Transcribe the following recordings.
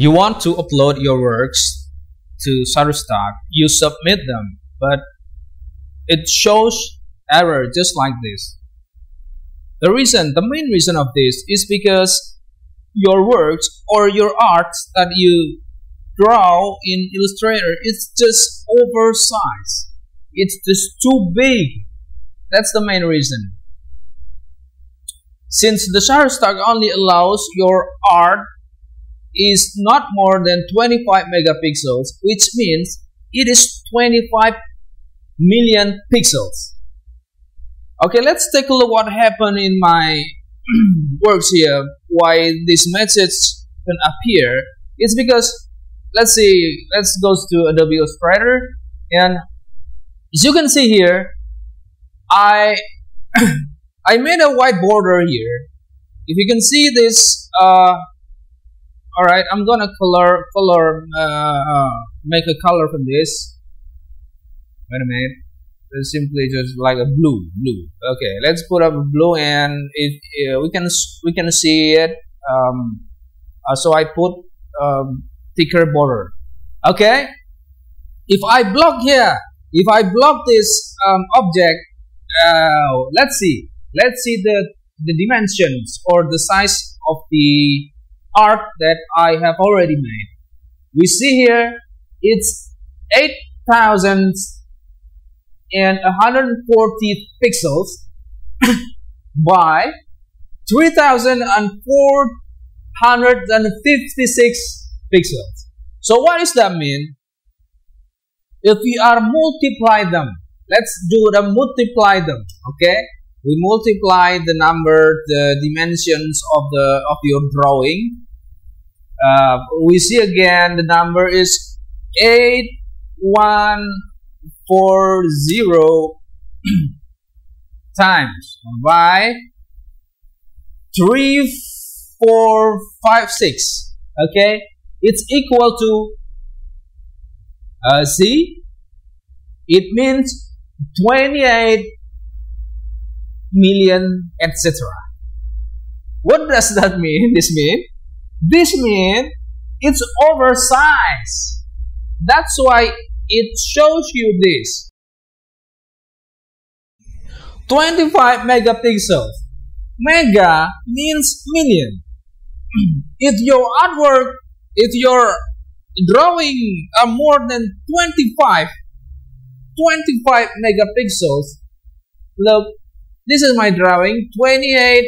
You want to upload your works to Shutterstock, you submit them, but it shows error just like this. The main reason of this is because your works or your art that you draw in Illustrator, it's just oversized. It's just too big. That's the main reason. Since the Shutterstock only allows your art is not more than 25 megapixels, which means it is 25 million pixels. Okay, let's take a look what happened in my works here, why this message can appear. It's because, let's see, let's go to Adobe Illustrator, and as you can see here, I made a white border here. If you can see this, all right, I'm gonna make a color from this. Wait a minute. It's simply just like a blue. Okay, let's put up a blue, and if we can see it. So I put thicker border. Okay. If I block here, if I block this object, let's see the dimensions or the size of the art that I have already made. We see here it's 8,140 pixels by 3,456 pixels. So what does that mean? If we are multiply them, let's do the multiply them. Okay, we multiply the number, the dimensions of your drawing. We see again the number is 8,140 times by 3,456. Okay, it's equal to see, it means 28 million, etc. What does that mean? This means it's oversized. That's why it shows you this 25 megapixels. Mega means million. If your artwork, if your drawing are more than 25 megapixels, look, this is my drawing, 28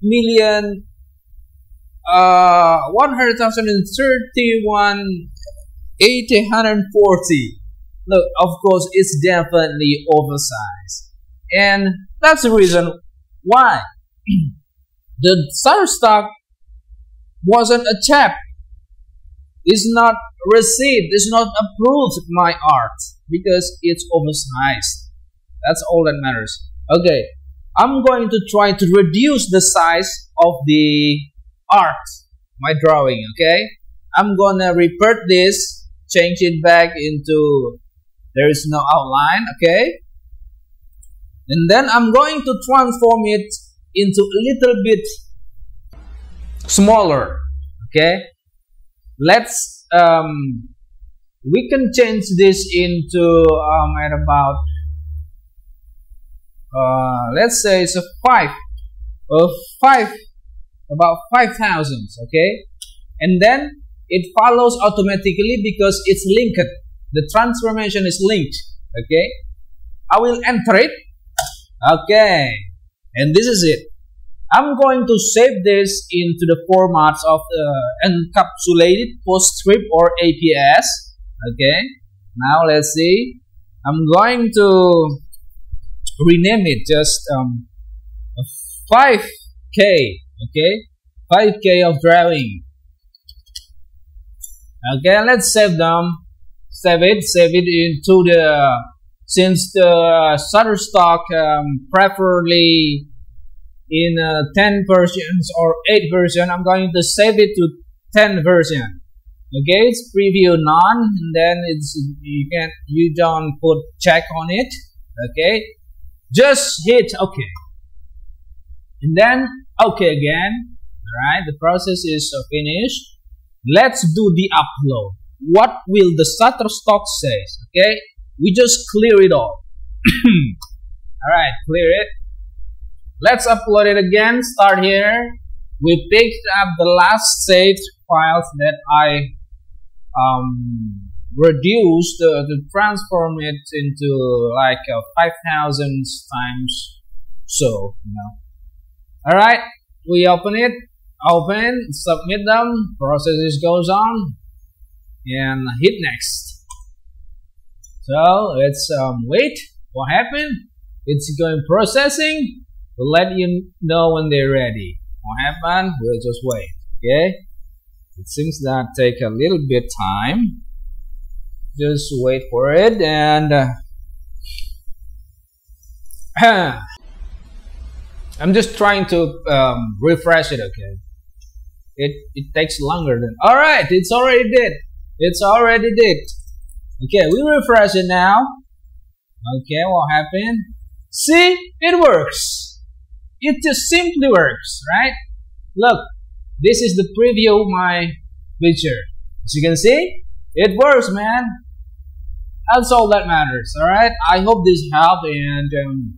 million 131,840. Look, of course, it's definitely oversized, and that's the reason why the Shutterstock wasn't accepted. It's not received. It's not approved my art because it's oversized. That's all that matters. Okay, I'm going to try to reduce the size of the art, my drawing. Okay, I'm gonna revert this. Change it back into there is no outline, okay? And then I'm going to transform it into a little bit smaller, okay? Let's we can change this into at about let's say it's a 5,000, okay? And then it follows automatically because it's linked. The transformation is linked. Okay, I will enter it. Okay, and this is it. I'm going to save this into the formats of encapsulated post script or EPS. Okay, now let's see. I'm going to rename it just 5K. Okay, 5K of drawing. Okay, let's save them. Save it into the since the Shutterstock preferably in 10 versions or 8 version. I'm going to save it to 10 version. Okay, it's preview none, and then it's you don't put check on it. Okay, just hit okay, and then okay again. All right, the process is finished. Let's do the upload. What will the Shutterstock says? Okay, we just clear it all. Alright, clear it. Let's upload it again. Start here. We picked up the last saved files that I reduced to transform it into like 5,000 times so, you know. Alright, we open it, open, submit them, processes goes on, and hit next. So let's wait. What happened? It's going processing. We'll let you know when they're ready. What happened? We'll just wait. Okay. It seems that take a little bit time. Just wait for it and I'm just trying to refresh it. Okay. It takes longer than. All right. It's already did. It's already did. Okay. We refresh it now. Okay. What happened? See, it works. It just simply works, right? Look, this is the preview of my picture. As you can see, it works, man. That's all that matters. All right. I hope this helped, and